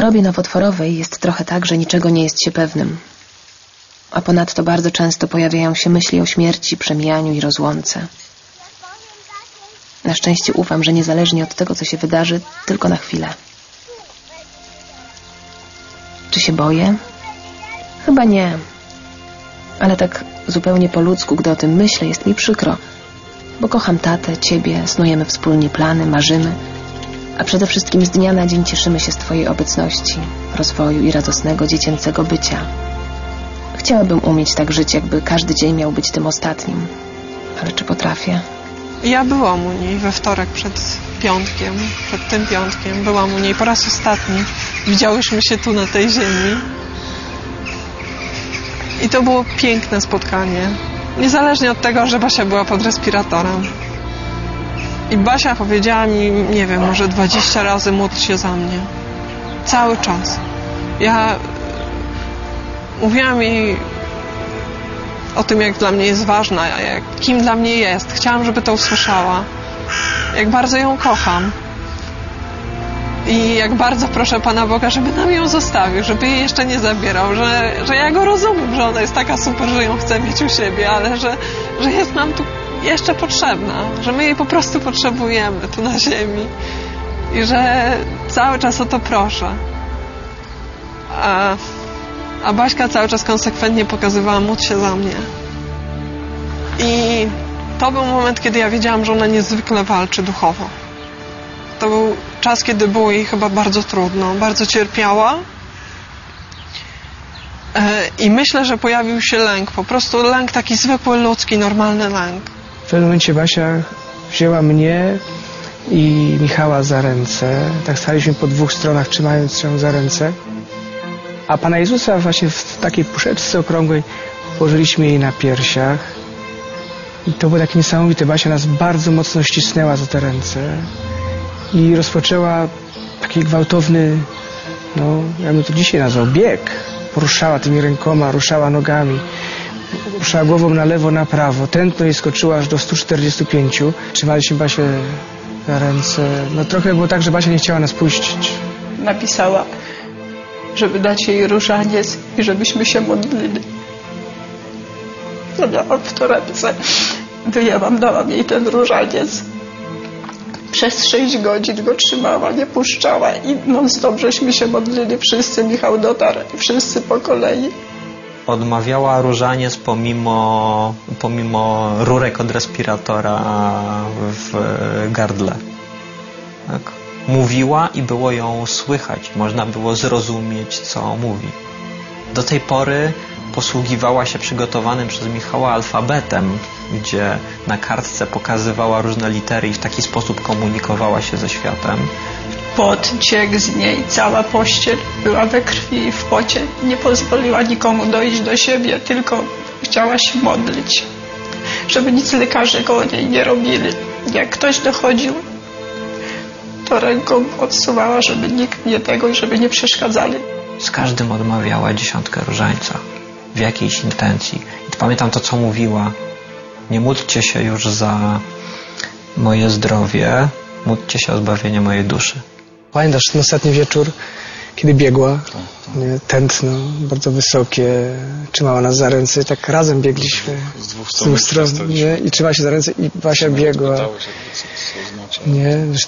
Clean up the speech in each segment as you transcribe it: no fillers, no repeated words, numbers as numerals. chorobie nowotworowej jest trochę tak, że niczego nie jest się pewnym. A ponadto bardzo często pojawiają się myśli o śmierci, przemijaniu i rozłące. Na szczęście ufam, że niezależnie od tego, co się wydarzy, tylko na chwilę. Czy się boję? Chyba nie. Ale tak zupełnie po ludzku, gdy o tym myślę, jest mi przykro. Bo kocham tatę, ciebie, snujemy wspólnie plany, marzymy. A przede wszystkim z dnia na dzień cieszymy się z twojej obecności, rozwoju i radosnego, dziecięcego bycia. Chciałabym umieć tak żyć, jakby każdy dzień miał być tym ostatnim. Ale czy potrafię? Ja byłam u niej we wtorek przed tym piątkiem. Byłam u niej po raz ostatni. Widziałyśmy się tu na tej ziemi. I to było piękne spotkanie. Niezależnie od tego, że Basia była pod respiratorem. I Basia powiedziała mi, nie wiem, może 20 razy módl się za mnie. Cały czas. Ja mówiłam jej o tym, jak dla mnie jest ważna, kim dla mnie jest. Chciałam, żeby to usłyszała. Jak bardzo ją kocham. I jak bardzo proszę Pana Boga, żeby nam ją zostawił, żeby jej jeszcze nie zabierał, że ja go rozumiem, że ona jest taka super, że ją chce mieć u siebie, ale że jest nam tu jeszcze potrzebna, że my jej po prostu potrzebujemy tu na ziemi i że cały czas o to proszę. A Baśka cały czas konsekwentnie pokazywała, módl się za mnie. I to był moment, kiedy ja wiedziałam, że ona niezwykle walczy duchowo. To był czas, kiedy było jej chyba bardzo trudno, bardzo cierpiała. I myślę, że pojawił się lęk, po prostu lęk taki zwykły, ludzki, normalny lęk. W pewnym momencie Basia wzięła mnie i Michała za ręce. Tak staliśmy po dwóch stronach, trzymając się za ręce. A Pana Jezusa właśnie w takiej puszeczce okrągłej położyliśmy jej na piersiach. I to było takie niesamowite. Basia nas bardzo mocno ścisnęła za te ręce. I rozpoczęła taki gwałtowny, ja bym to dzisiaj nazwał, bieg. Poruszała tymi rękoma, ruszała nogami, ruszała głową na lewo, na prawo. Tętno jej skoczyło aż do 145. Trzymaliśmy Basię za ręce. Trochę było tak, że Basia nie chciała nas puścić. Napisała, żeby dać jej różaniec i żebyśmy się modlili. Miałam w torebce, to ja wam dałam jej ten różaniec. Przez 6 godzin go trzymała, nie puszczała i non-stop żeśmy się modlili, wszyscy, Michał dotarł, wszyscy po kolei. Odmawiała różaniec pomimo rurek od respiratora w gardle. Tak. Mówiła i było ją słychać, można było zrozumieć, co mówi. Do tej pory posługiwała się przygotowanym przez Michała alfabetem, gdzie na kartce pokazywała różne litery i w taki sposób komunikowała się ze światem. Pot ciekł z niej, cała pościel była we krwi i w pocie. Nie pozwoliła nikomu dojść do siebie, tylko chciała się modlić, żeby nic lekarze koło niej nie robili. Jak ktoś dochodził, to ręką odsuwała, żeby nikt nie tego i żeby nie przeszkadzali. Z każdym odmawiała 10 różańca w jakiejś intencji. I pamiętam to, co mówiła. Nie módlcie się już za moje zdrowie, módlcie się o zbawienie mojej duszy. Pamiętasz ten ostatni wieczór, kiedy biegła, tętno, bardzo wysokie, trzymała nas za ręce, tak razem biegliśmy z dwóch stron i trzymała się za ręce i Basia biegła.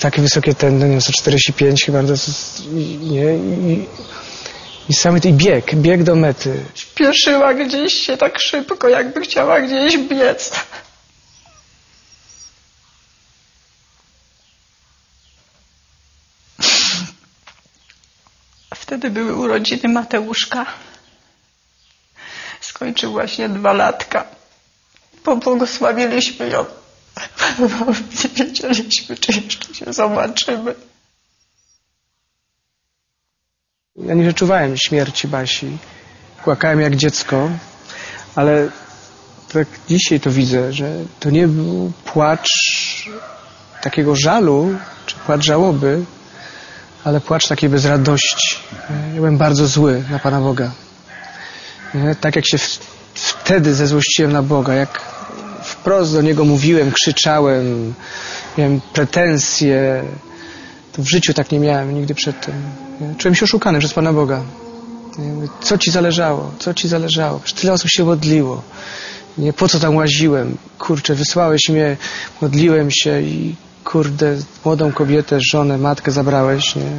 Takie wysokie tętno, 45 chyba, I samy ten bieg do mety. Śpieszyła gdzieś się tak szybko, jakby chciała gdzieś biec. Wtedy były urodziny Mateuszka. Skończył właśnie 2 latka. Pobłogosławiliśmy ją. Nie wiedzieliśmy, czy jeszcze się zobaczymy. Ja nie wyczuwałem śmierci Basi. Płakałem jak dziecko, ale tak dzisiaj to widzę, że to nie był płacz takiego żalu, czy płacz żałoby, ale płacz takiej bezradości. Ja byłem bardzo zły na Pana Boga. Tak jak się wtedy zezłościłem na Boga, jak wprost do Niego mówiłem, krzyczałem, miałem pretensje, w życiu tak nie miałem nigdy przedtem. Czułem się oszukany przez Pana Boga. Co ci zależało? Co ci zależało? Przecież tyle osób się modliło. Nie, po co tam łaziłem? Kurczę, wysłałeś mnie, modliłem się i kurde, młodą kobietę, żonę, matkę zabrałeś. Nie?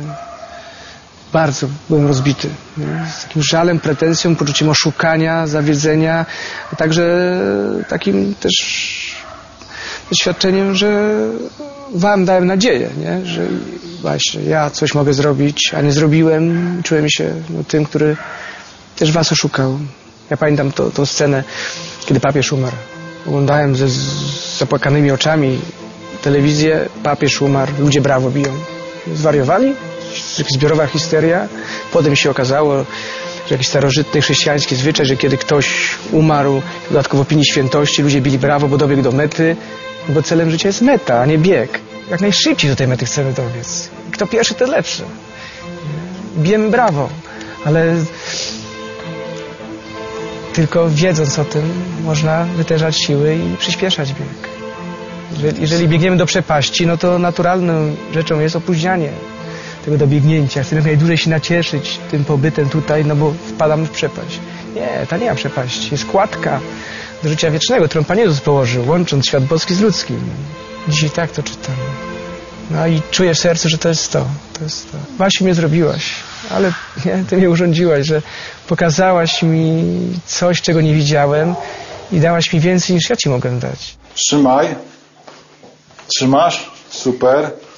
Bardzo byłem rozbity. Nie? Z takim żalem, pretensją, poczuciem oszukania, zawiedzenia, a także takim też doświadczeniem, że wam dałem nadzieję, nie? Że właśnie ja coś mogę zrobić, a nie zrobiłem. Czułem się tym, który też was oszukał. Ja pamiętam tą scenę, kiedy papież umarł. Oglądałem ze zapłakanymi oczami telewizję, papież umarł, ludzie brawo biją. Zwariowali? Zbiorowa histeria. Potem się okazało, że jakiś starożytny chrześcijański zwyczaj, że kiedy ktoś umarł, dodatkowo pili świętości, ludzie bili brawo, bo dobiegł do mety, bo celem życia jest meta, a nie bieg. Jak najszybciej do tej mety chcemy dobiec. Kto pierwszy, ten lepszy. Bijemy brawo, ale tylko wiedząc o tym, można wytężać siły i przyspieszać bieg. Jeżeli biegniemy do przepaści, no to naturalną rzeczą jest opóźnianie tego dobiegnięcia. Chcę jak najdłużej się nacieszyć tym pobytem tutaj, no bo wpadam w przepaść. Nie, ta nie ma przepaści. Jest kładka do życia wiecznego, którą Pan Jezus położył, łącząc świat boski z ludzkim. Dzisiaj tak to czytam. No i czuję w sercu, że to jest to. To jest to. Właśnie mnie zrobiłaś, ale nie, Ty mnie urządziłaś, że pokazałaś mi coś, czego nie widziałem i dałaś mi więcej, niż ja Ci mogę dać. Trzymaj. Trzymasz? Super.